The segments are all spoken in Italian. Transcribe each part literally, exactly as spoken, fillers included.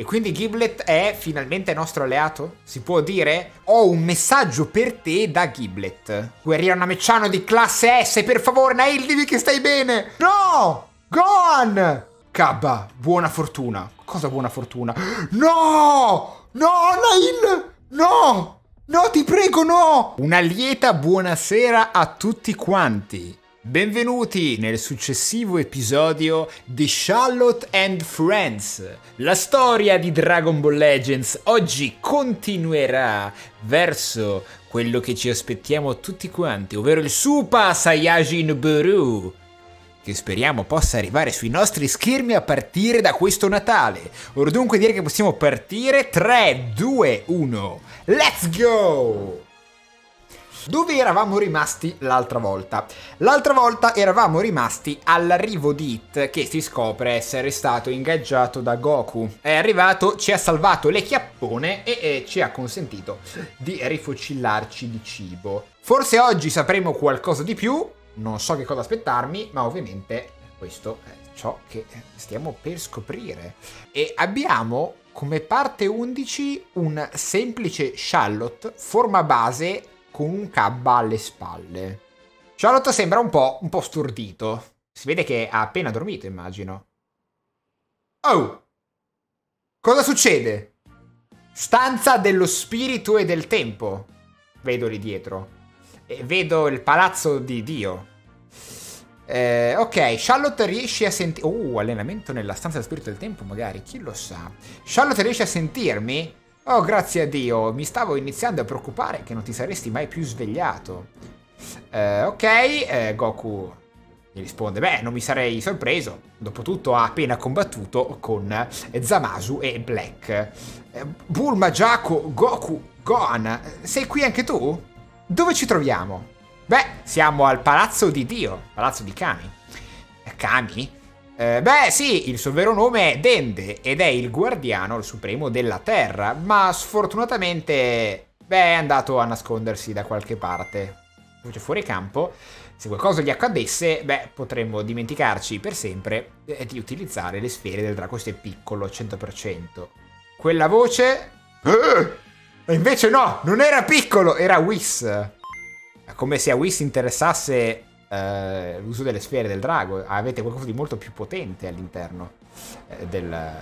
E quindi Giblet è finalmente nostro alleato? Si può dire? Ho un messaggio per te da Giblet. Guerriero Namecciano di classe S, per favore, Nail, dimmi che stai bene! No! Gohan! Cabba, buona fortuna. Cosa buona fortuna? No! No, Nail! No! No, ti prego, no! Una lieta buonasera a tutti quanti. Benvenuti nel successivo episodio di Charlotte and Friends. La storia di Dragon Ball Legends oggi continuerà verso quello che ci aspettiamo tutti quanti, ovvero il Super Saiyajin Buru, che speriamo possa arrivare sui nostri schermi a partire da questo Natale. Or dunque dire che possiamo partire. Tre, due, uno, let's go! Dove eravamo rimasti l'altra volta? L'altra volta eravamo rimasti all'arrivo di Hit, che si scopre essere stato ingaggiato da Goku. È arrivato, ci ha salvato le chiappone e, e ci ha consentito di rifocillarci di cibo. Forse oggi sapremo qualcosa di più, non so che cosa aspettarmi, ma ovviamente questo è ciò che stiamo per scoprire. E abbiamo come parte undici un semplice Shallot, forma base, con un Cabba alle spalle. Charlotte sembra un po', un po' stordito. Si vede che ha appena dormito, immagino. Oh! Cosa succede? Stanza dello spirito e del tempo. Vedo lì dietro. E vedo il palazzo di Dio. Eh, ok, Charlotte riesce a sentire... Oh, allenamento nella stanza dello spirito e del tempo, magari. Chi lo sa? Charlotte riesce a sentirmi? Oh, grazie a Dio, mi stavo iniziando a preoccupare che non ti saresti mai più svegliato. Eh, ok, eh, Goku gli risponde, beh, non mi sarei sorpreso. Dopotutto ha appena combattuto con Zamasu e Black. Eh, Bulma, Giaco, Goku, Gohan, sei qui anche tu? Dove ci troviamo? Beh, siamo al palazzo di Dio, palazzo di Kami. Kami? Eh, beh sì, il suo vero nome è Dende ed è il guardiano, il supremo della terra, ma sfortunatamente beh, è andato a nascondersi da qualche parte. Cioè, fuori campo, se qualcosa gli accadesse, beh, potremmo dimenticarci per sempre eh, di utilizzare le sfere del drago. Questo è piccolo, cento per cento. Quella voce... Eh, invece no, non era piccolo, era Whis. Come se a Whis interessasse... Uh, l'uso delle sfere del drago. Avete qualcosa di molto più potente all'interno eh, del,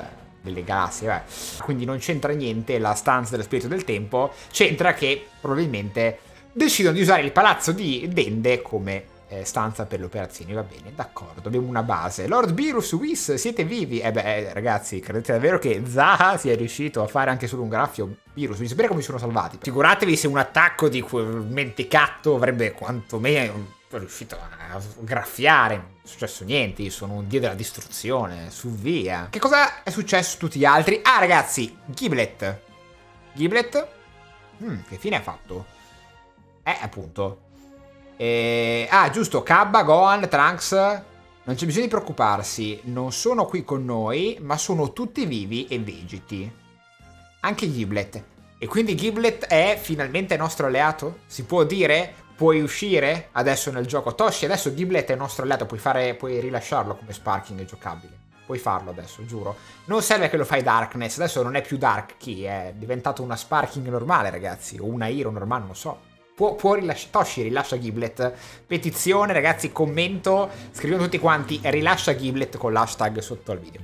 delle galassie, vabbè. Quindi non c'entra niente la stanza dello spirito del tempo. C'entra che probabilmente decidono di usare il palazzo di Dende come eh, stanza per le operazioni. Va bene, d'accordo, abbiamo una base. Lord Beerus, Whis, siete vivi? Eh beh, ragazzi, credete davvero che Zahha sia riuscito a fare anche solo un graffio? Beerus, mi sapete come sono salvati? Figuratevi se un attacco di quel mentecatto avrebbe quantomeno... sono riuscito a graffiare, non è successo niente, io sono un dio della distruzione, su via. Che cosa è successo a tutti gli altri? Ah ragazzi, Giblet. Giblet? Mm, che fine ha fatto? Eh, appunto. E... Ah, giusto, Cabba, Gohan, Trunks, non c'è bisogno di preoccuparsi, non sono qui con noi, ma sono tutti vivi e vegeti. Anche Giblet. E quindi Giblet è finalmente nostro alleato? Si può dire? Puoi uscire adesso nel gioco Toshi, adesso Giblet è nostro alleato, puoi, fare, puoi rilasciarlo come sparking giocabile. Puoi farlo adesso, giuro. Non serve che lo fai Darkness, adesso non è più Dark Key, è diventato una sparking normale ragazzi, o una hero normale, non so. Può, può rilasciare, Toshi rilascia Giblet. Petizione ragazzi, commento, scrivete tutti quanti, rilascia Giblet con l'hashtag sotto al video.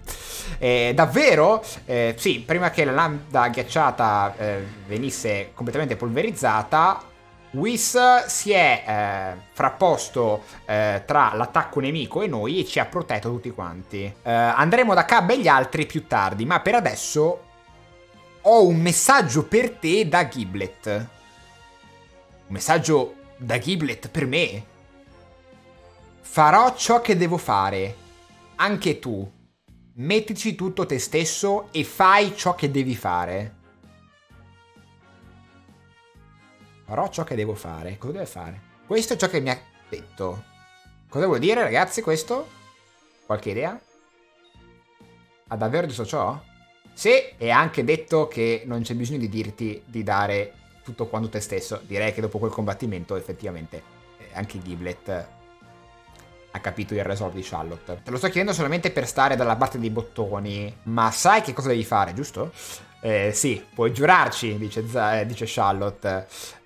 Eh, davvero? Eh, sì, prima che la landa ghiacciata eh, venisse completamente polverizzata... Whis si è eh, frapposto eh, tra l'attacco nemico e noi e ci ha protetto tutti quanti. Eh, andremo da Cabba e gli altri più tardi, ma per adesso ho un messaggio per te da Giblet. Un messaggio da Giblet per me? Farò ciò che devo fare, anche tu. Mettici tutto te stesso e fai ciò che devi fare. Farò ciò che devo fare. Cosa deve fare? Questo è ciò che mi ha detto. Cosa vuol dire, ragazzi, questo? Qualche idea? Ha davvero detto ciò? Sì, e ha anche detto che non c'è bisogno di dirti di dare tutto quanto te stesso. Direi che dopo quel combattimento, effettivamente, eh, anche Giblet ha capito il resort di Shallot. Te lo sto chiedendo solamente per stare dalla parte dei bottoni, ma sai che cosa devi fare, giusto? Eh, sì, puoi giurarci, dice, eh, dice Shallot.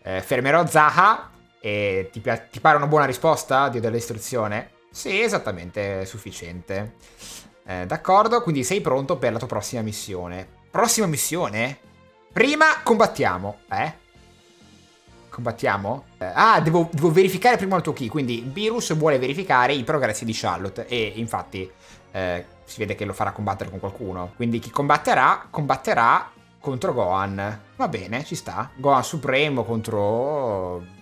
Eh, fermerò Zahha e ti, ti pare una buona risposta? Dio dell'istruzione? Sì, esattamente, sufficiente. Eh, D'accordo, quindi sei pronto per la tua prossima missione. Prossima missione? Prima combattiamo, eh? Combattiamo? Eh, ah, devo, devo verificare prima il tuo key, quindi Beerus vuole verificare i progressi di Shallot e infatti eh, si vede che lo farà combattere con qualcuno. Quindi chi combatterà, combatterà contro Gohan. Va bene, ci sta. Gohan Supremo contro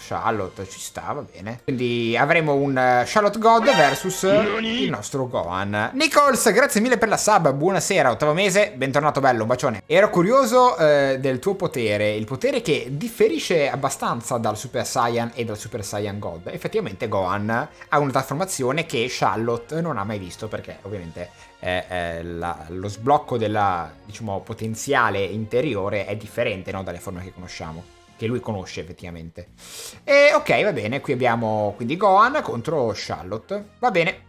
Shallot, ci sta, va bene. Quindi avremo un Shallot God versus il nostro Gohan. Nichols, grazie mille per la sub, buonasera, ottavo mese, bentornato bello, un bacione. Ero curioso eh, del tuo potere, il potere che differisce abbastanza dal Super Saiyan e dal Super Saiyan God. Effettivamente Gohan ha una trasformazione che Shallot non ha mai visto perché ovviamente Eh, eh, la, lo sblocco della, diciamo, potenziale interiore è differente, no, dalle forme che conosciamo, che lui conosce effettivamente. E ok, va bene, qui abbiamo quindi Gohan contro Shallot, va bene.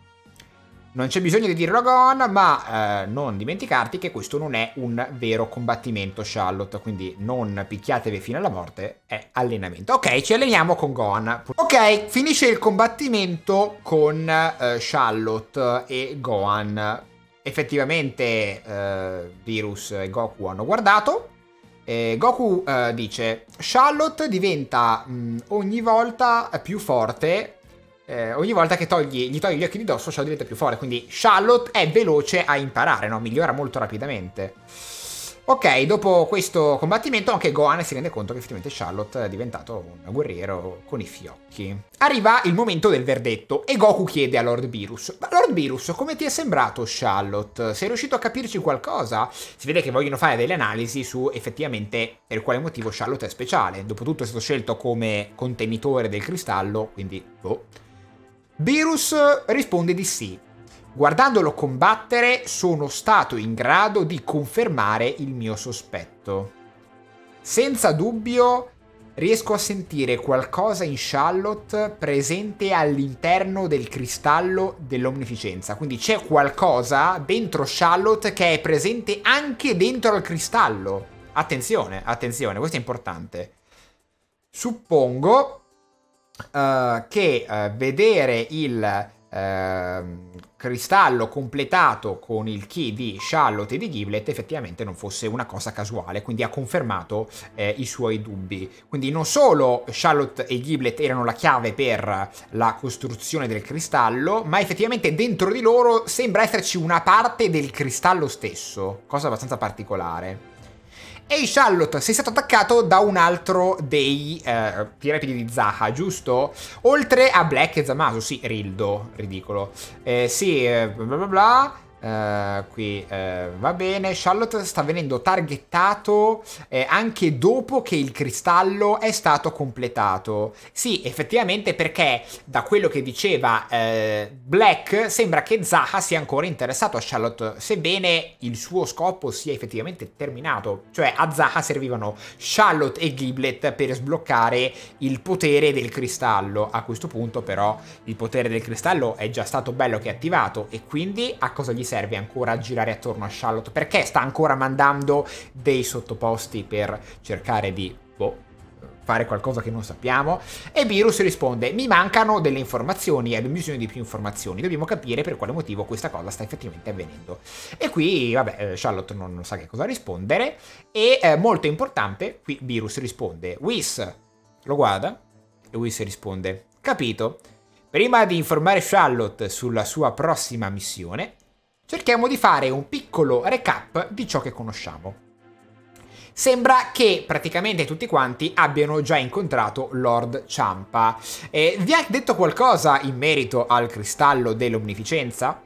Non c'è bisogno di dirlo a Gohan, ma eh, non dimenticarti che questo non è un vero combattimento, Shallot, quindi non picchiatevi fino alla morte, è allenamento. Ok, ci alleniamo con Gohan. Ok, finisce il combattimento con eh, Shallot e Gohan. Effettivamente eh, Beerus e Goku hanno guardato e Goku eh, dice Shallot diventa mh, ogni volta più forte, eh, ogni volta che togli, gli togli gli occhi di dosso Shallot diventa più forte, quindi Shallot è veloce a imparare, no? Migliora molto rapidamente. Ok, dopo questo combattimento anche Gohan si rende conto che effettivamente Shallot è diventato un guerriero con i fiocchi. Arriva il momento del verdetto e Goku chiede a Lord Beerus: ma Lord Beerus, come ti è sembrato Shallot? Sei riuscito a capirci qualcosa? Si vede che vogliono fare delle analisi su effettivamente per quale motivo Shallot è speciale. Dopotutto è stato scelto come contenitore del cristallo, quindi boh. Beerus risponde di sì. Guardandolo combattere sono stato in grado di confermare il mio sospetto. Senza dubbio riesco a sentire qualcosa in Shallot presente all'interno del cristallo dell'omnificenza. Quindi c'è qualcosa dentro Shallot che è presente anche dentro al cristallo. Attenzione, attenzione, questo è importante. Suppongo uh, che uh, vedere il... Uh, cristallo completato con il key di Shallot e di Giblet effettivamente non fosse una cosa casuale, quindi ha confermato eh, i suoi dubbi. Quindi non solo Shallot e Giblet erano la chiave per la costruzione del cristallo, ma effettivamente dentro di loro sembra esserci una parte del cristallo stesso, cosa abbastanza particolare. E Shallot, sei stato attaccato da un altro dei eh, tirapidi di Zahha, giusto? Oltre a Black e Zamasu, sì, Rildo, ridicolo. Eh, sì, eh, bla bla bla, eh, qui eh, va bene. Shallot sta venendo targettato eh, anche dopo che il cristallo è stato completato. Sì, effettivamente, perché da quello che diceva eh, Black, sembra che Zahha sia ancora interessato a Shallot, sebbene il suo scopo sia effettivamente terminato. Cioè a Zahha servivano Shallot e Giblet per sbloccare il potere del cristallo. A questo punto però il potere del cristallo è già stato bello che è attivato e quindi a cosa gli serve ancora girare attorno a Shallot? Perché sta ancora mandando dei sottoposti per cercare di... boh, fare qualcosa che non sappiamo? E Beerus risponde: mi mancano delle informazioni, abbiamo bisogno di più informazioni, dobbiamo capire per quale motivo questa cosa sta effettivamente avvenendo. E qui, vabbè, Shallot non, non sa che cosa rispondere e eh, molto importante, qui Beerus risponde, Whis lo guarda e Whis risponde: capito, prima di informare Shallot sulla sua prossima missione, cerchiamo di fare un piccolo recap di ciò che conosciamo. Sembra che praticamente tutti quanti abbiano già incontrato Lord Champa. Eh, vi ha detto qualcosa in merito al cristallo dell'omnificenza?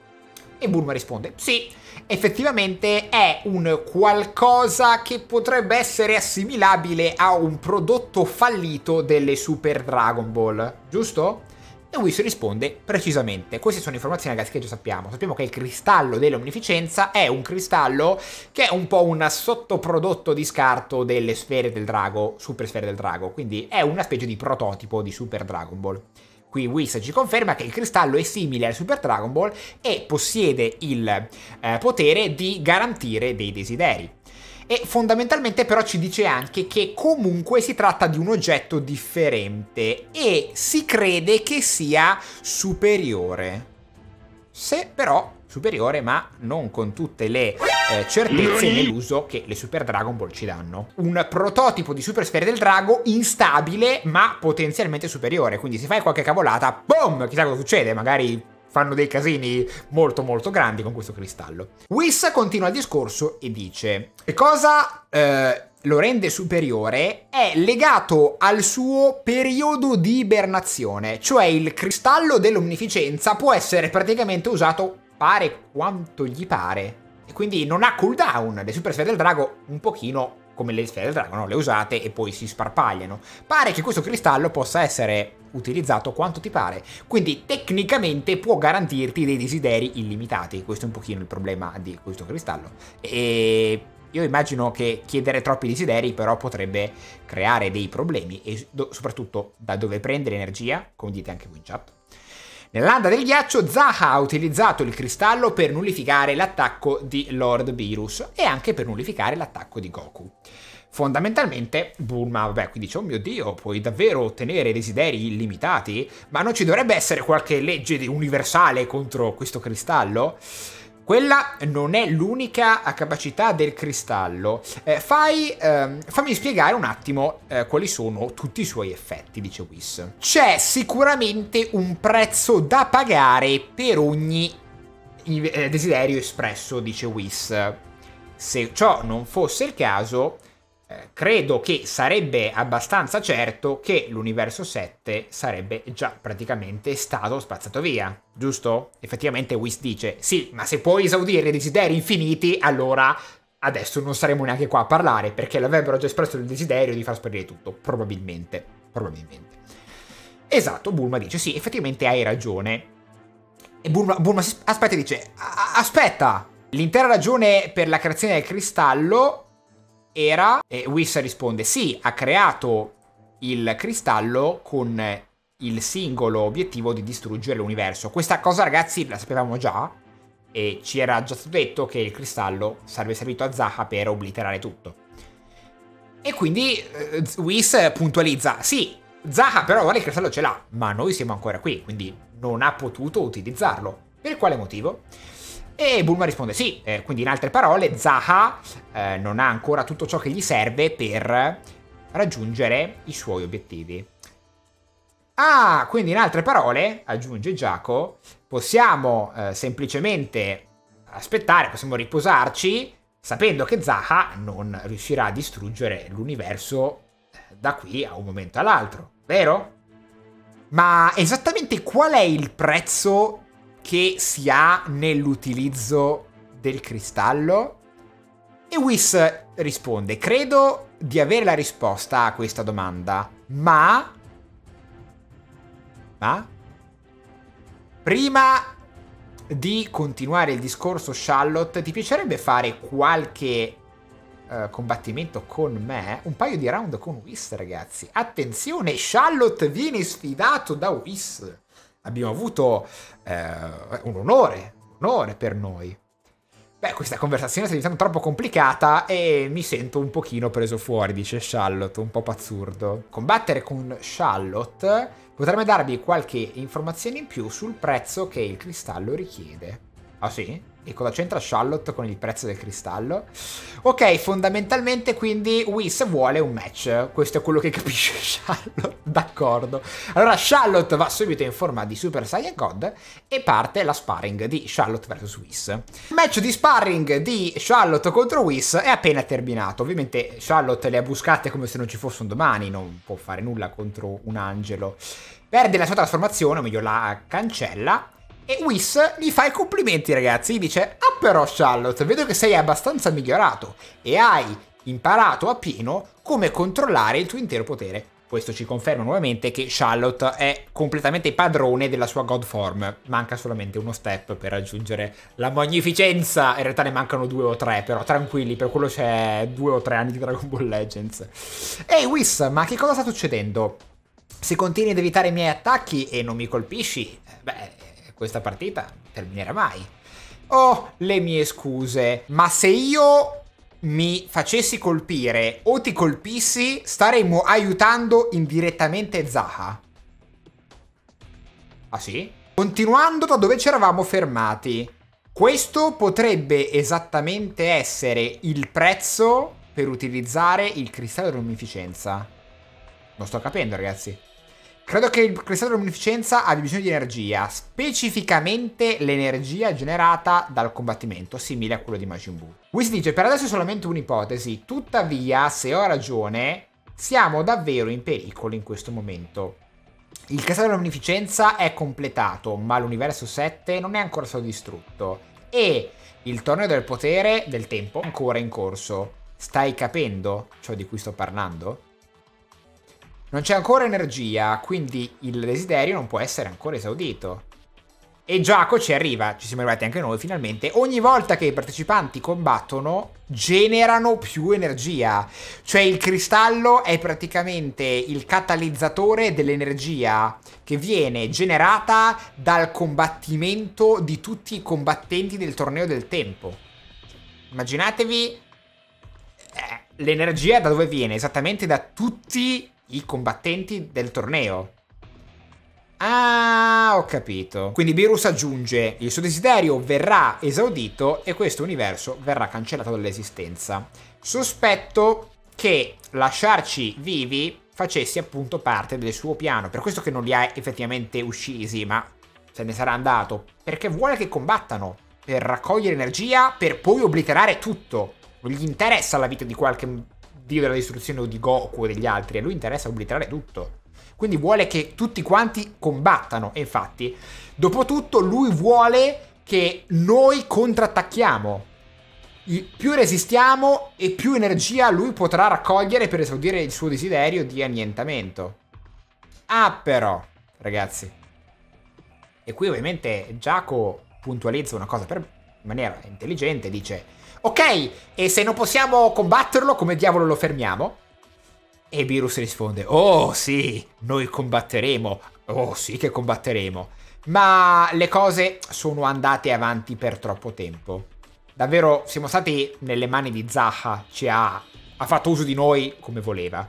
E Bulma risponde: sì, effettivamente è un qualcosa che potrebbe essere assimilabile a un prodotto fallito delle Super Dragon Ball, giusto? E Whis risponde: precisamente, queste sono informazioni ragazzi che già sappiamo. Sappiamo che il cristallo dell'omnificenza è un cristallo che è un po' un sottoprodotto di scarto delle sfere del drago, super sfere del drago, quindi è una specie di prototipo di Super Dragon Ball. Qui Whis ci conferma che il cristallo è simile al Super Dragon Ball e possiede il eh, potere di garantire dei desideri. E fondamentalmente però ci dice anche che comunque si tratta di un oggetto differente e si crede che sia superiore. Se però superiore, ma non con tutte le eh, certezze nell'uso che le Super Dragon Ball ci danno. Un prototipo di Super Sfere del Drago instabile ma potenzialmente superiore, quindi se fai qualche cavolata, boom, chissà cosa succede, magari fanno dei casini molto molto grandi con questo cristallo. Whis continua il discorso e dice che cosa eh, lo rende superiore è legato al suo periodo di ibernazione, cioè il cristallo dell'omnificenza può essere praticamente usato fare quanto gli pare e quindi non ha cooldown. Le super sfere del drago un pochino come le sfere del drago, no? Le usate e poi si sparpagliano. Pare che questo cristallo possa essere utilizzato quanto ti pare, quindi tecnicamente può garantirti dei desideri illimitati. Questo è un pochino il problema di questo cristallo e io immagino che chiedere troppi desideri però potrebbe creare dei problemi e soprattutto da dove prendere energia, come dite anche voi in chat. Nella Landa del Ghiaccio Zahha ha utilizzato il cristallo per nullificare l'attacco di Lord Beerus e anche per nullificare l'attacco di Goku. Fondamentalmente Bulma, vabbè, qui dice, oh mio Dio, puoi davvero ottenere desideri illimitati? Ma non ci dovrebbe essere qualche legge universale contro questo cristallo? Quella non è l'unica capacità del cristallo. Eh, fai, ehm, fammi spiegare un attimo eh, quali sono tutti i suoi effetti, dice Whis. C'è sicuramente un prezzo da pagare per ogni eh, desiderio espresso, dice Whis. Se ciò non fosse il caso, eh, credo che sarebbe abbastanza certo che l'universo sette sarebbe già praticamente stato spazzato via. Giusto? Effettivamente Whis dice sì, ma se puoi esaudire desideri infiniti allora adesso non saremo neanche qua a parlare perché l'avrebbero già espresso il desiderio di far sparire tutto, probabilmente, probabilmente. Esatto, Bulma dice sì, effettivamente hai ragione. E Bulma, Bulma aspetta e dice aspetta, l'intera ragione per la creazione del cristallo era... E Whis risponde sì, ha creato il cristallo con il singolo obiettivo di distruggere l'universo. Questa cosa, ragazzi, la sapevamo già e ci era già stato detto che il cristallo sarebbe servito a Zahha per obliterare tutto. E quindi eh, Whis puntualizza, sì, Zahha però ora il cristallo ce l'ha, ma noi siamo ancora qui, quindi non ha potuto utilizzarlo. Per quale motivo? E Bulma risponde sì, eh, quindi in altre parole Zahha eh, non ha ancora tutto ciò che gli serve per raggiungere i suoi obiettivi. Ah, quindi in altre parole, aggiunge Giacomo, possiamo eh, semplicemente aspettare, possiamo riposarci, sapendo che Zahha non riuscirà a distruggere l'universo da qui a un momento all'altro, vero? Ma esattamente qual è il prezzo che si ha nell'utilizzo del cristallo? E Whis risponde, credo di avere la risposta a questa domanda, ma... Ma prima di continuare il discorso, Charlotte, ti piacerebbe fare qualche uh, combattimento con me? Un paio di round con Whis, ragazzi. Attenzione, Charlotte viene sfidato da Whis. Abbiamo avuto uh, un onore, un onore per noi. Beh, questa conversazione sta diventando troppo complicata e mi sento un pochino preso fuori, dice Shallot, un po' pazzurdo. Combattere con Shallot potrebbe darvi qualche informazione in più sul prezzo che il cristallo richiede. Ah sì? E cosa c'entra Shallot con il prezzo del cristallo? Ok, fondamentalmente quindi Whis vuole un match. Questo è quello che capisce Shallot, d'accordo. Allora Shallot va subito in forma di Super Saiyan God e parte la sparring di Shallot versus Whis. Il match di sparring di Shallot contro Whis è appena terminato. Ovviamente Shallot le ha buscate come se non ci fosse un domani, non può fare nulla contro un angelo. Perde la sua trasformazione, o meglio la cancella. E Whis gli fa i complimenti, ragazzi, gli dice ah però Shallot, vedo che sei abbastanza migliorato e hai imparato a pieno come controllare il tuo intero potere. Questo ci conferma nuovamente che Shallot è completamente padrone della sua God Form. Manca solamente uno step per raggiungere la magnificenza. In realtà ne mancano due o tre, però tranquilli, per quello c'è due o tre anni di Dragon Ball Legends. Ehi Whis, ma che cosa sta succedendo? Se continui ad evitare i miei attacchi e non mi colpisci, beh, questa partita terminerà mai. Oh, le mie scuse. Ma se io mi facessi colpire o ti colpissi, staremmo aiutando indirettamente Zahha. Ah sì? Continuando da dove ci eravamo fermati. Questo potrebbe esattamente essere il prezzo per utilizzare il cristallo dell'omnificenza. Non sto capendo, ragazzi. Credo che il cristallo dell'omnificenza abbia bisogno di energia, specificamente l'energia generata dal combattimento, simile a quello di Majin Buu. Whis dice, per adesso è solamente un'ipotesi, tuttavia, se ho ragione, siamo davvero in pericolo in questo momento. Il cristallo dell'omnificenza è completato, ma l'universo sette non è ancora stato distrutto e il torneo del potere del tempo è ancora in corso. Stai capendo ciò di cui sto parlando? Non c'è ancora energia, quindi il desiderio non può essere ancora esaudito. E Giacomo ci arriva, ci siamo arrivati anche noi finalmente. Ogni volta che i partecipanti combattono generano più energia. Cioè il cristallo è praticamente il catalizzatore dell'energia che viene generata dal combattimento di tutti i combattenti del torneo del tempo. Immaginatevi eh, l'energia da dove viene? Esattamente da tutti i combattenti del torneo. Ah, ho capito. Quindi Beerus aggiunge, il suo desiderio verrà esaudito e questo universo verrà cancellato dall'esistenza. Sospetto che lasciarci vivi facessi appunto parte del suo piano, per questo che non li ha effettivamente uccisi, ma se ne sarà andato, perché vuole che combattano per raccogliere energia, per poi obliterare tutto. Non gli interessa la vita di qualche dio della distruzione o di Goku o degli altri, a lui interessa obliterare tutto. Quindi vuole che tutti quanti combattano, e infatti, dopo tutto, lui vuole che noi contrattacchiamo. Più resistiamo e più energia lui potrà raccogliere per esaudire il suo desiderio di annientamento. Ah però, ragazzi. E qui ovviamente Giacomo puntualizza una cosa per me in maniera intelligente, dice, ok, e se non possiamo combatterlo, come diavolo lo fermiamo? E Beerus risponde, oh sì, noi combatteremo, oh sì che combatteremo. Ma le cose sono andate avanti per troppo tempo. Davvero, siamo stati nelle mani di Zahha, ci ha, ha fatto uso di noi come voleva.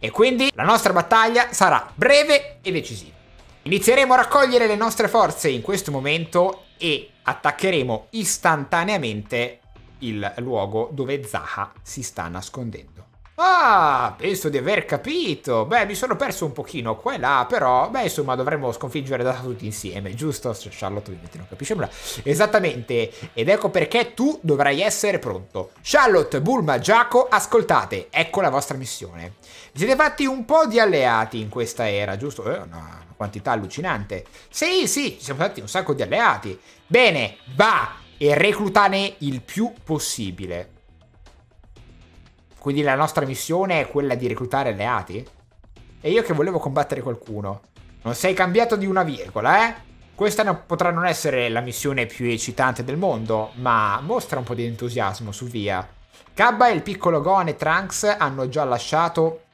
E quindi la nostra battaglia sarà breve e decisiva. Inizieremo a raccogliere le nostre forze in questo momento e attaccheremo istantaneamente il luogo dove Zahha si sta nascondendo. Ah, penso di aver capito. Beh, mi sono perso un pochino qua e là, però, beh, insomma, dovremmo sconfiggere Zahha tutti insieme, giusto? Charlotte ovviamente non capisce nulla. Esattamente. Ed ecco perché tu dovrai essere pronto. Charlotte, Bulma, Giacomo, ascoltate. Ecco la vostra missione. Vi siete fatti un po' di alleati in questa era, giusto? Eh, una quantità allucinante. Sì, sì, ci siamo fatti un sacco di alleati. Bene, va! E reclutane il più possibile. Quindi la nostra missione è quella di reclutare alleati? E io che volevo combattere qualcuno. Non sei cambiato di una virgola, eh? Questa potrà non essere la missione più eccitante del mondo, ma mostra un po' di entusiasmo, su via. Cabba e il piccolo Gohan e Trunks hanno già lasciato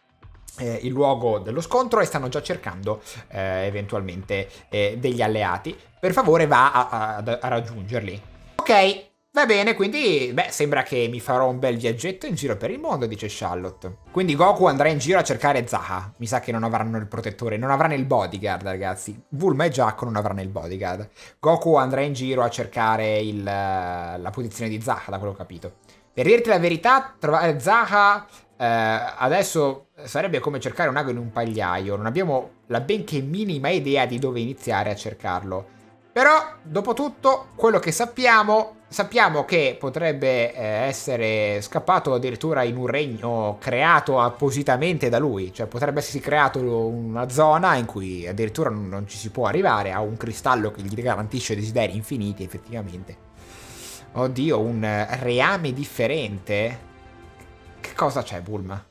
eh, il luogo dello scontro e stanno già cercando eh, eventualmente eh, degli alleati. Per favore va a, a, a raggiungerli. Ok, va bene, quindi beh, sembra che mi farò un bel viaggetto in giro per il mondo, dice Charlotte. Quindi Goku andrà in giro a cercare Zahha. Mi sa che non avranno il protettore, non avranno il bodyguard, ragazzi. Bulma e Giacomo non avranno il bodyguard. Goku andrà in giro a cercare il, la posizione di Zahha, da quello che ho capito. Per dirti la verità, trovare Zahha eh, adesso sarebbe come cercare un ago in un pagliaio. Non abbiamo la benché minima idea di dove iniziare a cercarlo. Però, dopo tutto, quello che sappiamo, sappiamo che potrebbe eh, essere scappato addirittura in un regno creato appositamente da lui. Cioè, potrebbe essersi creato una zona in cui addirittura non ci si può arrivare, ha un cristallo che gli garantisce desideri infiniti, effettivamente. Oddio, un reame differente? Che cosa c'è, Bulma?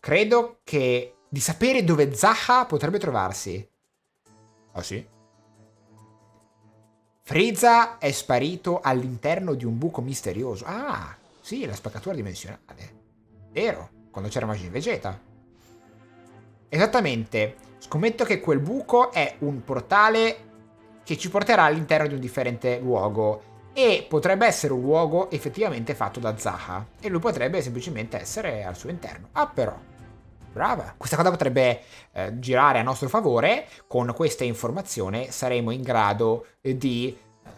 Credo che di sapere dove Zahha potrebbe trovarsi. Ah, sì? Frieza è sparito all'interno di un buco misterioso. Ah, sì, la spaccatura dimensionale. Vero, quando c'era Majin Vegeta. Esattamente. Scommetto che quel buco è un portale che ci porterà all'interno di un differente luogo. E potrebbe essere un luogo effettivamente fatto da Zahha. E lui potrebbe semplicemente essere al suo interno. Ah però, brava. Questa cosa potrebbe eh, girare a nostro favore. Con questa informazione saremo in grado di eh,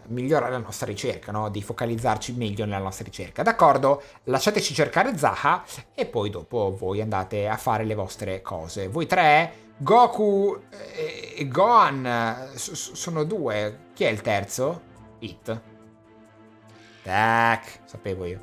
migliorare la nostra ricerca, no? Di focalizzarci meglio nella nostra ricerca. D'accordo, lasciateci cercare Zahha e poi dopo voi andate a fare le vostre cose. Voi tre, Goku e eh, Gohan, sono due. Chi è il terzo? Hit. Tac, sapevo io.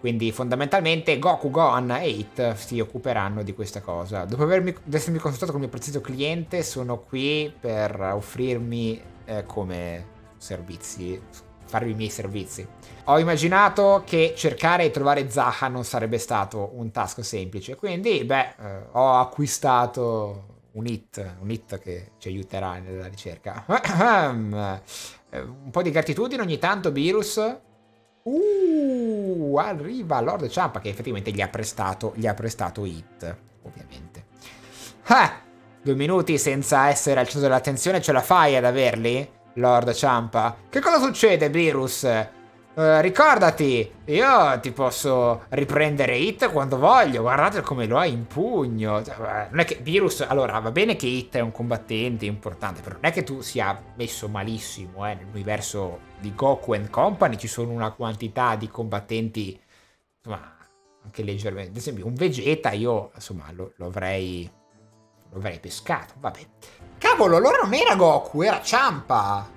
Quindi fondamentalmente Goku, Gohan e Hit si occuperanno di questa cosa. Dopo avermi, essermi consultato con il mio prezioso cliente, sono qui per offrirmi eh, come servizi, farvi i miei servizi. Ho immaginato che cercare e trovare Zahha non sarebbe stato un task semplice, quindi beh, eh, ho acquistato un Hit, un Hit che ci aiuterà nella ricerca. Un po' di gratitudine ogni tanto, Beerus. Uh, arriva Lord Champa che effettivamente gli ha prestato, gli ha prestato Hit, ovviamente. Ah, due minuti senza essere al centro dell'attenzione, ce la fai ad averli, Lord Champa? Che cosa succede, Beerus? Uh, ricordati, io ti posso riprendere Hit quando voglio. Guardate come lo ha in pugno. Non è che Beerus, allora va bene che Hit è un combattente importante, però non è che tu sia messo malissimo, eh. Nell'universo di Goku and Company ci sono una quantità di combattenti, insomma, anche leggermente. Ad esempio un Vegeta io, insomma, lo, lo avrei lo avrei pescato, vabbè. Cavolo, allora non era Goku, era Champa.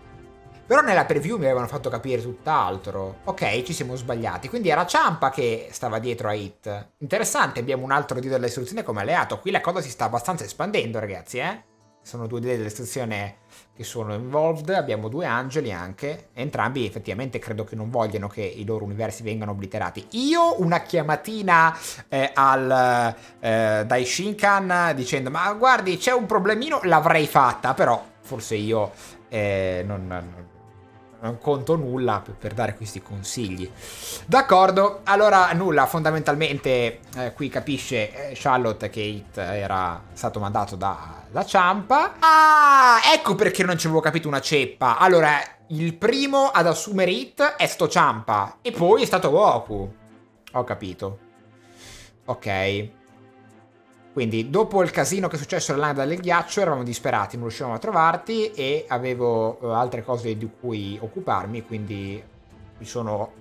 Però nella preview mi avevano fatto capire tutt'altro. Ok, ci siamo sbagliati. Quindi era Champa che stava dietro a Hit. Interessante, abbiamo un altro dio dell'istruzione come alleato. Qui la cosa si sta abbastanza espandendo, ragazzi, eh? Sono due dio dell'istruzione che sono involved. Abbiamo due angeli anche. Entrambi effettivamente credo che non vogliano che i loro universi vengano obliterati. Io una chiamatina eh, al eh, dai Shinkan dicendo ma guardi c'è un problemino l'avrei fatta. Però forse io eh, non... non non conto nulla per dare questi consigli. D'accordo, allora nulla, fondamentalmente eh, qui capisce eh, Charlotte che Hit era stato mandato da, da Champa. Ah, ecco perché non ci avevo capito una ceppa. Allora, il primo ad assumere Hit è sto Champa e poi è stato Goku. Ho capito. Ok. Quindi dopo il casino che è successo alla Landa del Ghiaccio eravamo disperati, non riuscivamo a trovarti e avevo uh, altre cose di cui occuparmi, quindi mi sono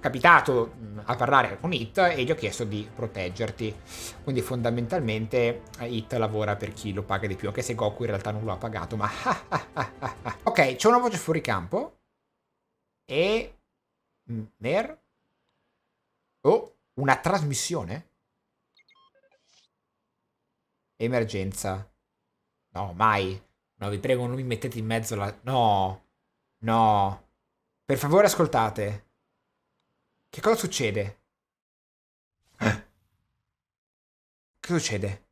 capitato mh, a parlare con Hit e gli ho chiesto di proteggerti. Quindi fondamentalmente Hit lavora per chi lo paga di più, anche se Goku in realtà non lo ha pagato, ma... Ok, c'è una voce fuori campo e... Mer... Oh, una trasmissione? Emergenza. No, mai. No, vi prego, non mi mettete in mezzo la... No. No. Per favore, ascoltate. Che cosa succede? Eh. Che succede?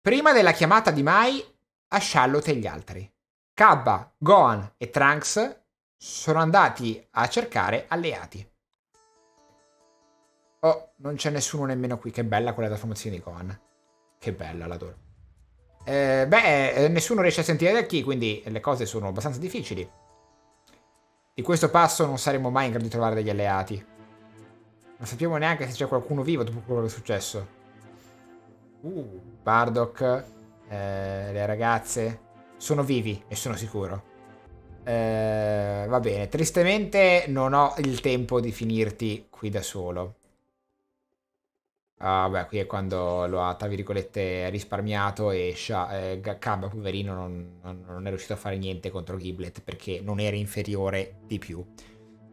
Prima della chiamata di Mai a Shallot e gli altri, Cabba, Gohan e Trunks sono andati a cercare alleati. Oh, non c'è nessuno nemmeno qui. Che bella quella trasformazione di Gohan. Che bella, l'adoro. Eh, beh, nessuno riesce a sentire da chi, quindi le cose sono abbastanza difficili. Di questo passo non saremo mai in grado di trovare degli alleati. Non sappiamo neanche se c'è qualcuno vivo dopo quello che è successo. Uh, Bardock, eh, le ragazze, sono vivi e sono sicuro. Eh, va bene, tristemente non ho il tempo di finirti qui da solo. Ah, beh, qui è quando lo ha, tra virgolette, risparmiato e eh, Cabba, poverino, non, non, non è riuscito a fare niente contro Giblet perché non era inferiore di più.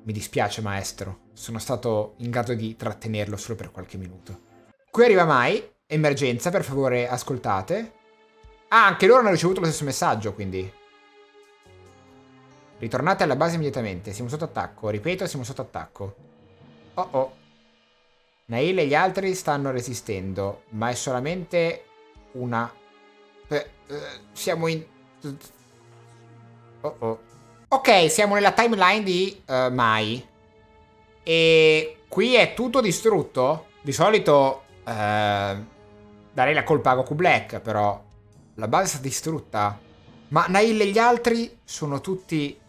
Mi dispiace, maestro. Sono stato in grado di trattenerlo solo per qualche minuto. Qui arriva Mai. Emergenza, per favore, ascoltate. Ah, anche loro hanno ricevuto lo stesso messaggio, quindi. Ritornate alla base immediatamente. Siamo sotto attacco. Ripeto, siamo sotto attacco. Oh, oh. Nail e gli altri stanno resistendo, ma è solamente una... Eh, eh, siamo in... Oh oh. Ok, siamo nella timeline di uh, Mai. E qui è tutto distrutto. Di solito... Uh, darei la colpa a Goku Black, però la base è stata distrutta. Ma Nail e gli altri sono tutti...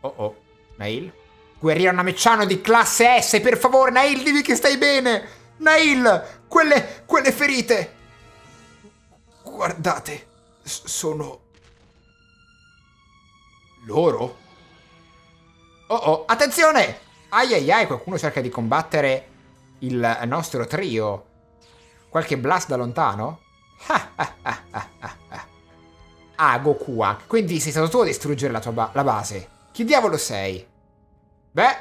Oh oh, Nail? Guerriero Namecciano di classe S, per favore, Nail, dimmi che stai bene! Nail, quelle, quelle ferite... Guardate, sono... loro? Oh oh, attenzione! Ai ai ai, qualcuno cerca di combattere il nostro trio. Qualche blast da lontano? Ah, Goku, quindi sei stato tu a distruggere la tua ba la base. Chi diavolo sei? Beh,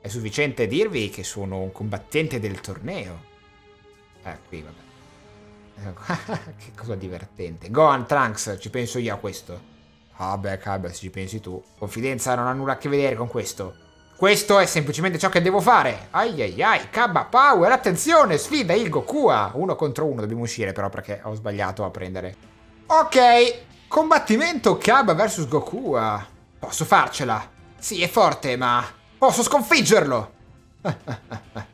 è sufficiente dirvi che sono un combattente del torneo. Eh, qui vabbè. Che cosa divertente. Gohan, Trunks, ci penso io a questo. Ah beh, Cabba, se ci pensi tu. Confidenza non ha nulla a che vedere con questo. Questo è semplicemente ciò che devo fare. Ai ai ai, Cabba Power, attenzione, sfida il Goku. Uno contro uno, dobbiamo uscire però perché ho sbagliato a prendere. Ok, combattimento Cabba versus Goku. Posso farcela. Sì, è forte, ma posso sconfiggerlo.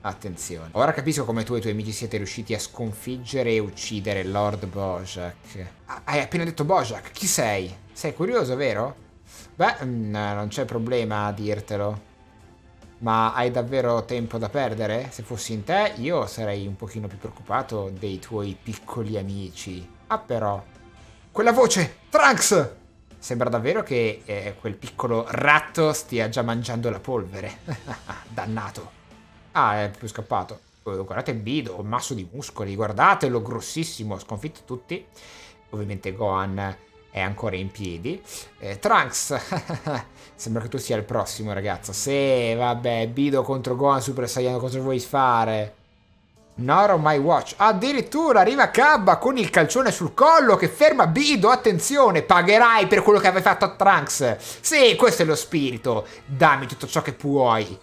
Attenzione. Ora capisco come tu e i tuoi amici siete riusciti a sconfiggere e uccidere Lord Bojack. Hai appena detto Bojack, chi sei? Sei curioso, vero? Beh, no, non c'è problema a dirtelo. Ma hai davvero tempo da perdere? Se fossi in te, io sarei un pochino più preoccupato dei tuoi piccoli amici. Ah, però... Quella voce! Trunks! Sembra davvero che eh, quel piccolo ratto stia già mangiando la polvere. Dannato. Ah, è più scappato. Oh, guardate Bido, un masso di muscoli. Guardatelo, grossissimo. Ha sconfitto tutti. Ovviamente Gohan... è ancora in piedi. Eh, Trunks, sembra che tu sia il prossimo, ragazzo. Sì, vabbè, Bido contro Gohan, Super Saiyan, cosa vuoi fare? Not on my watch. Addirittura arriva Cabba con il calcione sul collo che ferma Bido. Attenzione, pagherai per quello che avevi fatto a Trunks. Sì, questo è lo spirito. Dammi tutto ciò che puoi.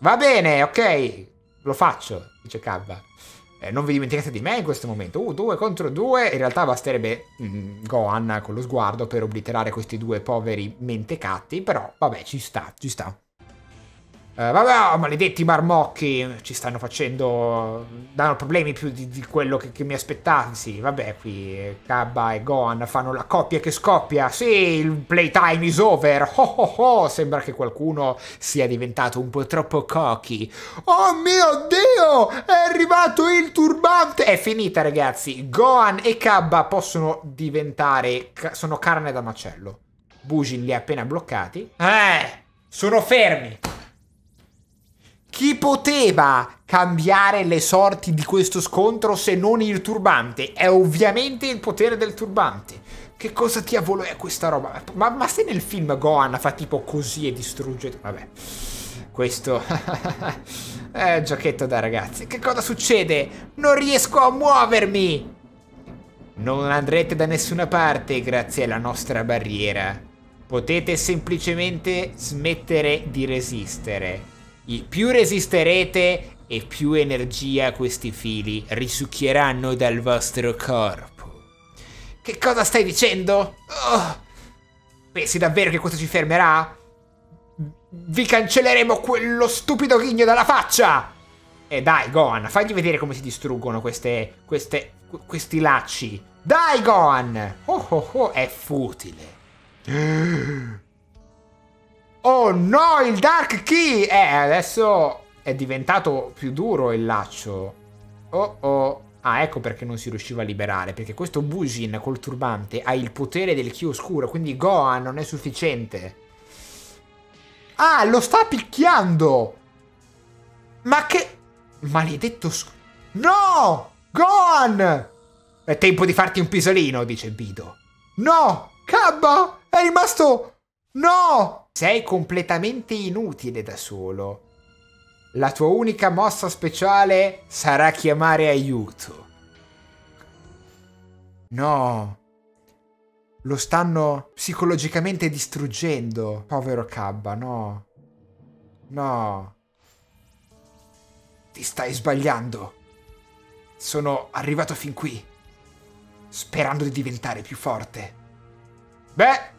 Va bene, ok. Lo faccio, dice Cabba. Eh, non vi dimenticate di me in questo momento. Uh, due contro due. In realtà basterebbe mm, Gohan con lo sguardo per obliterare questi due poveri mentecatti. Però, vabbè, ci sta, ci sta. Eh, vabbè, oh, maledetti marmocchi. Ci stanno facendo... danno problemi più di, di quello che, che mi aspettavo. Sì, vabbè, qui Cabba e Gohan fanno la coppia che scoppia. Sì, il playtime is over. Oh, oh, oh. Sembra che qualcuno sia diventato un po' troppo cocky. Oh mio Dio, è arrivato il turbante. È finita, ragazzi. Gohan e Cabba possono diventare... sono carne da macello. Bujin li ha appena bloccati. Eh, sono fermi. Chi poteva cambiare le sorti di questo scontro se non il turbante? È ovviamente il potere del turbante. Che cosa diavolo è questa roba? Ma, ma se nel film Gohan fa tipo così e distrugge... Vabbè, questo è un giochetto da ragazzi. Che cosa succede? Non riesco a muovermi! Non andrete da nessuna parte grazie alla nostra barriera. Potete semplicemente smettere di resistere. I più resisterete e più energia questi fili risucchieranno dal vostro corpo. Che cosa stai dicendo? Oh, pensi davvero che questo ci fermerà? Vi cancelleremo quello stupido ghigno dalla faccia! E eh dai Gohan, fagli vedere come si distruggono queste, queste, questi lacci. Dai Gohan! Oh oh oh, è futile. Oh no, il Dark Key! Eh, adesso è diventato più duro il laccio. Oh oh. Ah, ecco perché non si riusciva a liberare. Perché questo Bujin col turbante ha il potere del Ki oscuro. Quindi Gohan non è sufficiente. Ah, lo sta picchiando! Ma che... maledetto... No! Gohan! È tempo di farti un pisolino, dice Bido. No! Cabba! È rimasto... No! Sei completamente inutile da solo. La tua unica mossa speciale sarà chiamare aiuto. No. Lo stanno psicologicamente distruggendo. Povero Cabba, no. No. Ti stai sbagliando. Sono arrivato fin qui, sperando di diventare più forte. Beh...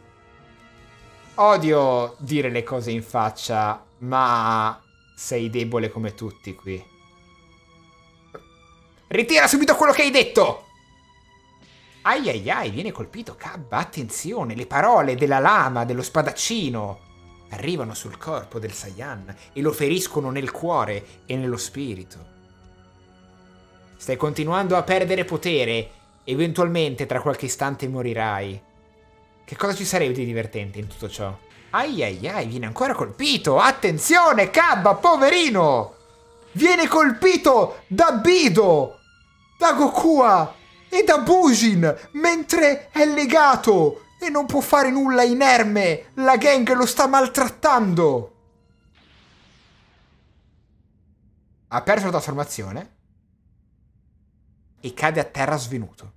odio dire le cose in faccia, ma sei debole come tutti qui. Ritira subito quello che hai detto! Ai ai ai, viene colpito Cabba, attenzione, le parole della lama, dello spadaccino, arrivano sul corpo del Saiyan e lo feriscono nel cuore e nello spirito. Stai continuando a perdere potere, eventualmente tra qualche istante morirai. Che cosa ci sarebbe di divertente in tutto ciò? Ai ai ai, viene ancora colpito, attenzione Cabba, poverino! Viene colpito da Bido, da Goku e da Bujin, mentre è legato e non può fare nulla, inerme, la gang lo sta maltrattando. Ha perso la trasformazione e cade a terra svenuto.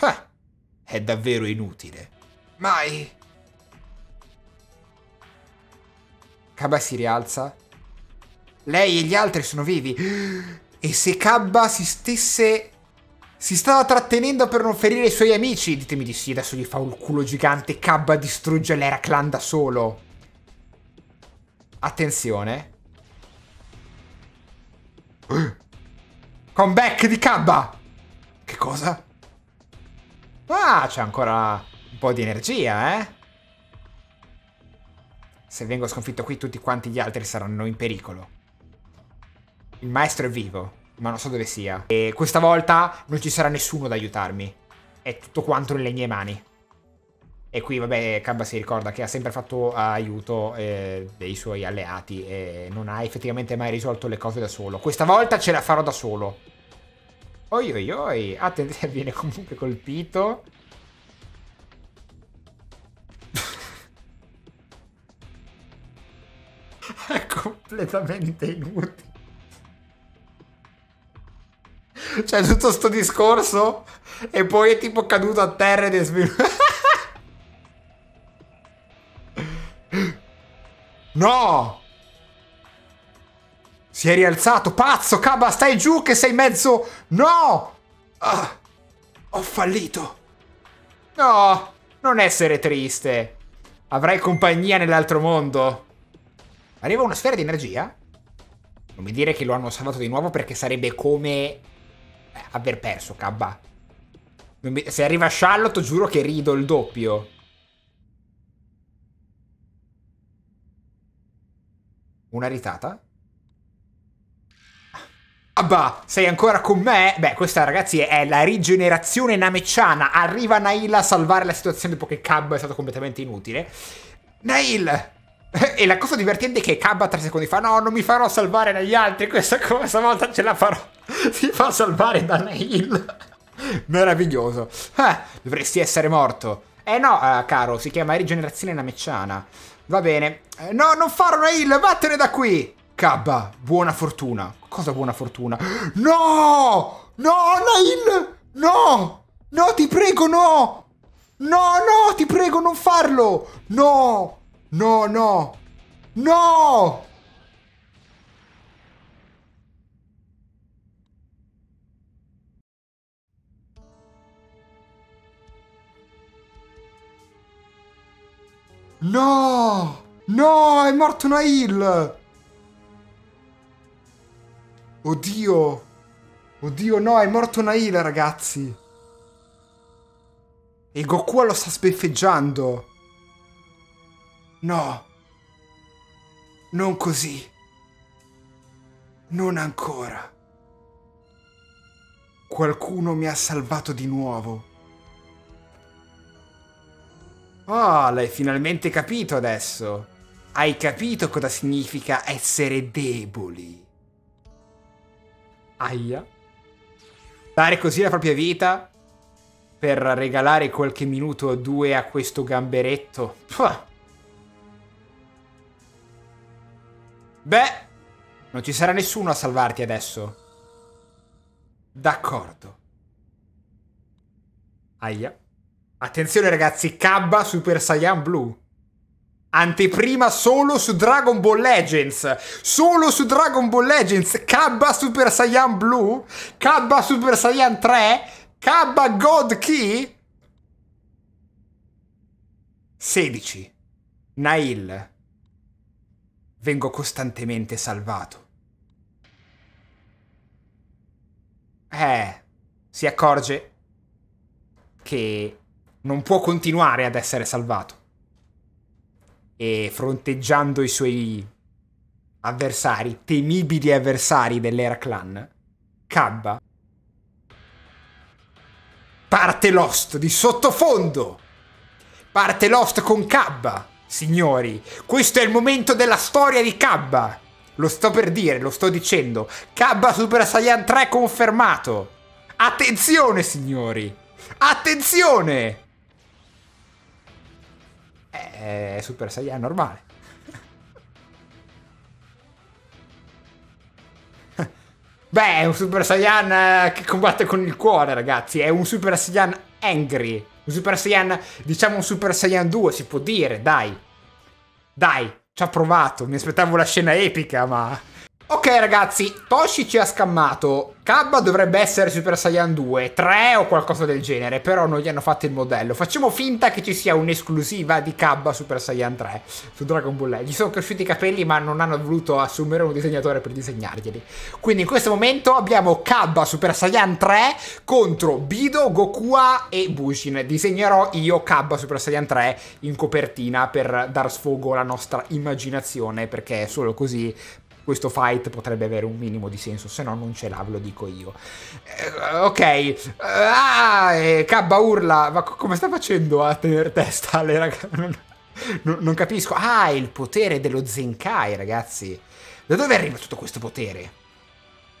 Ah, è davvero inutile. Mai! Cabba si rialza. Lei e gli altri sono vivi. E se Cabba si stesse... Si stava trattenendo per non ferire i suoi amici. Ditemi di sì, adesso gli fa un culo gigante. Cabba distrugge l'era clan da solo. Attenzione. Comeback di Cabba. Che cosa? Ah, c'è ancora un po' di energia, eh. Se vengo sconfitto qui, tutti quanti gli altri saranno in pericolo. Il maestro è vivo, ma non so dove sia. E questa volta non ci sarà nessuno ad aiutarmi. È tutto quanto nelle mie mani. E qui, vabbè, Cabba si ricorda che ha sempre fatto aiuto eh, dei suoi alleati e non ha effettivamente mai risolto le cose da solo. Questa volta ce la farò da solo. Oi oi oi. Attenzione, viene comunque colpito. È completamente inutile. Cioè, tutto sto discorso e poi è tipo caduto a terra ed è svenuto. No! Si è rialzato, pazzo, Cabba, stai giù che sei mezzo... No! Ah, ho fallito. No, non essere triste. Avrai compagnia nell'altro mondo. Arriva una sfera di energia. Non mi dire che lo hanno salvato di nuovo, perché sarebbe come aver perso Cabba. Mi... Se arriva Shallot giuro che rido il doppio. Una ritata. Cabba, sei ancora con me? Beh, questa ragazzi è la rigenerazione namecciana. Arriva Nail a salvare la situazione dopo che Cabba è stato completamente inutile. Nail! E la cosa divertente è che Cabba tre secondi fa: no, non mi farò salvare dagli altri, questa, questa volta ce la farò. Si fa salvare da Nail. Meraviglioso. Ah, dovresti essere morto. Eh no, eh, caro, si chiama rigenerazione namecciana. Va bene. Eh, no, non farò, Nail, vattene da qui. Cabba, buona fortuna. Cosa buona fortuna? No! No, Nail! No! No, ti prego, no! No, no, ti prego, non farlo! No! No, no, no! No! No, è morto Nail! Oddio! Oddio, no, è morto Nail, ragazzi! E Goku lo sta sbeffeggiando! No, non così, non ancora. Qualcuno mi ha salvato di nuovo. Ah, l'hai finalmente capito adesso. Hai capito cosa significa essere deboli. Aia. Dare così la propria vita per regalare qualche minuto o due a questo gamberetto. Pah. Beh, non ci sarà nessuno a salvarti adesso. D'accordo. Aia. Attenzione ragazzi, Cabba Super Saiyan Blu. Anteprima solo su Dragon Ball Legends. Solo su Dragon Ball Legends. Cabba Super Saiyan Blu. Cabba Super Saiyan tre. Cabba God Key. sedici. Nail. Vengo costantemente salvato. eh, si accorge che non può continuare ad essere salvato. E fronteggiando i suoi avversari, temibili avversari dell'Era Clan, Cabba parte Lost di sottofondo. Parte Lost con Cabba, signori. Questo è il momento della storia di Cabba. Lo sto per dire, lo sto dicendo. Cabba Super Saiyan tre confermato. Attenzione, signori. Attenzione. È Super Saiyan normale. Beh, è un Super Saiyan che combatte con il cuore, ragazzi. È un Super Saiyan angry. Un Super Saiyan, diciamo un Super Saiyan due, si può dire, dai. Dai, ci ha provato. Mi aspettavo la scena epica, ma... Ok, ragazzi, Toshi ci ha scammato. Cabba dovrebbe essere Super Saiyan due, tre o qualcosa del genere, però non gli hanno fatto il modello. Facciamo finta che ci sia un'esclusiva di Cabba Super Saiyan tre su Dragon Ball Legends. Gli sono cresciuti i capelli, ma non hanno voluto assumere un disegnatore per disegnarglieli. Quindi in questo momento abbiamo Cabba Super Saiyan tre contro Bido, Gokua e Bujin. Disegnerò io Cabba Super Saiyan tre in copertina per dar sfogo alla nostra immaginazione, perché solo così questo fight potrebbe avere un minimo di senso, se no non ce l'ha, ve lo dico io. Eh, ok, eh, ah, eh, Cabba urla, ma co come sta facendo a tenere testa alle ragazze? Non, non, non capisco. Ah, il potere dello Zenkai, ragazzi. Da dove arriva tutto questo potere?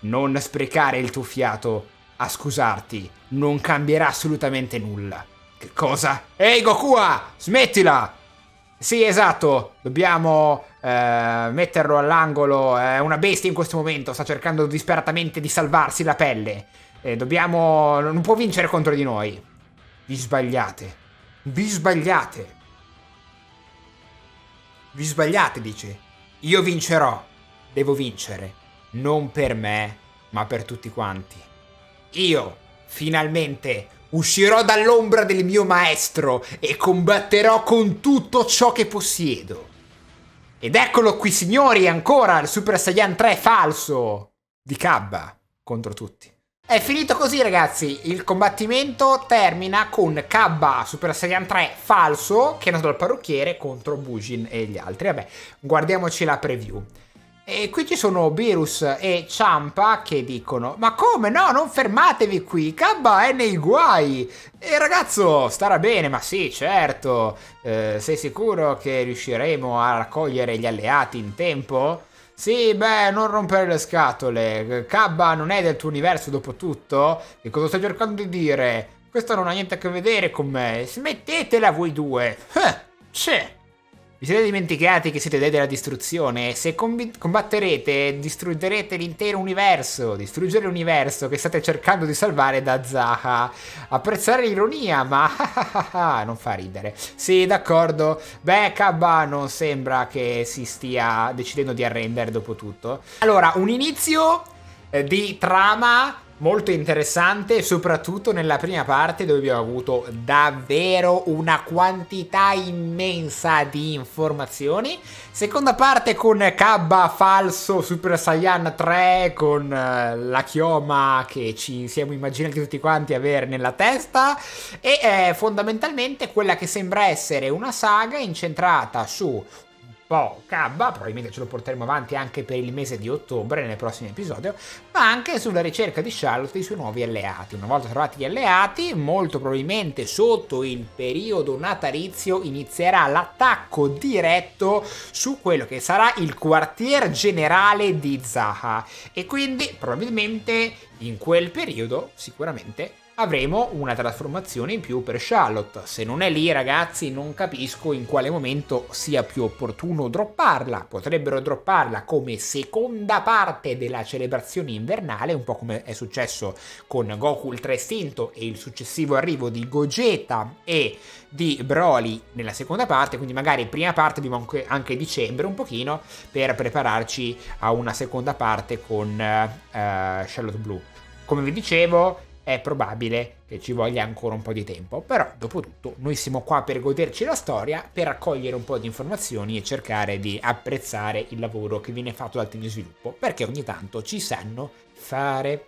Non sprecare il tuo fiato a scusarti, non cambierà assolutamente nulla. Che cosa? Ehi, Gokua, smettila! Sì, esatto, dobbiamo eh, metterlo all'angolo, è una bestia in questo momento, sta cercando disperatamente di salvarsi la pelle. Eh, dobbiamo... non può vincere contro di noi. Vi sbagliate. Vi sbagliate. Vi sbagliate, dice. Io vincerò. Devo vincere. Non per me, ma per tutti quanti. Io, finalmente... uscirò dall'ombra del mio maestro e combatterò con tutto ciò che possiedo. Ed eccolo qui, signori, ancora il Super Saiyan tre falso di Cabba contro tutti. È finito così, ragazzi. Il combattimento termina con Cabba Super Saiyan tre falso che è andato dal parrucchiere contro Bujin e gli altri. Vabbè, guardiamoci la preview. E qui ci sono Beerus e Champa che dicono: ma come no, non fermatevi qui, Cabba è nei guai. E ragazzo, starà bene, ma sì, certo. eh, Sei sicuro che riusciremo a raccogliere gli alleati in tempo? Sì, beh, non rompere le scatole. Cabba non è del tuo universo dopo tutto. Che cosa stai cercando di dire? Questo non ha niente a che vedere con me. Smettetela voi due. Eh, c'è. Vi siete dimenticati che siete dei della distruzione? Se combatterete, distruggerete l'intero universo. Distruggere l'universo che state cercando di salvare da Zahha. Apprezzare l'ironia, ma... non fa ridere. Sì, d'accordo. Beh, Cabba non sembra che si stia decidendo di arrendere dopo tutto. Allora, un inizio di trama molto interessante, soprattutto nella prima parte dove abbiamo avuto davvero una quantità immensa di informazioni. Seconda parte con Cabba falso Super Saiyan tre con uh, la chioma che ci siamo immaginati tutti quanti avere nella testa e eh, fondamentalmente quella che sembra essere una saga incentrata su... Oh, Cabba, probabilmente ce lo porteremo avanti anche per il mese di ottobre nel prossimo episodio, ma anche sulla ricerca di Shallot e i suoi nuovi alleati. Una volta trovati gli alleati, molto probabilmente sotto il periodo natalizio inizierà l'attacco diretto su quello che sarà il quartier generale di Zahha e quindi probabilmente in quel periodo sicuramente avremo una trasformazione in più per Shallot. Se non è lì, ragazzi, non capisco in quale momento sia più opportuno dropparla. Potrebbero dropparla come seconda parte della celebrazione invernale, un po' come è successo con Goku Ultra Istinto e il successivo arrivo di Gogeta e di Broly nella seconda parte, quindi magari prima parte abbiamo anche dicembre un pochino per prepararci a una seconda parte con uh, Shallot Blu. Come vi dicevo, è probabile che ci voglia ancora un po' di tempo, però dopo tutto noi siamo qua per goderci la storia, per raccogliere un po' di informazioni e cercare di apprezzare il lavoro che viene fatto dal team di sviluppo, perché ogni tanto ci sanno fare.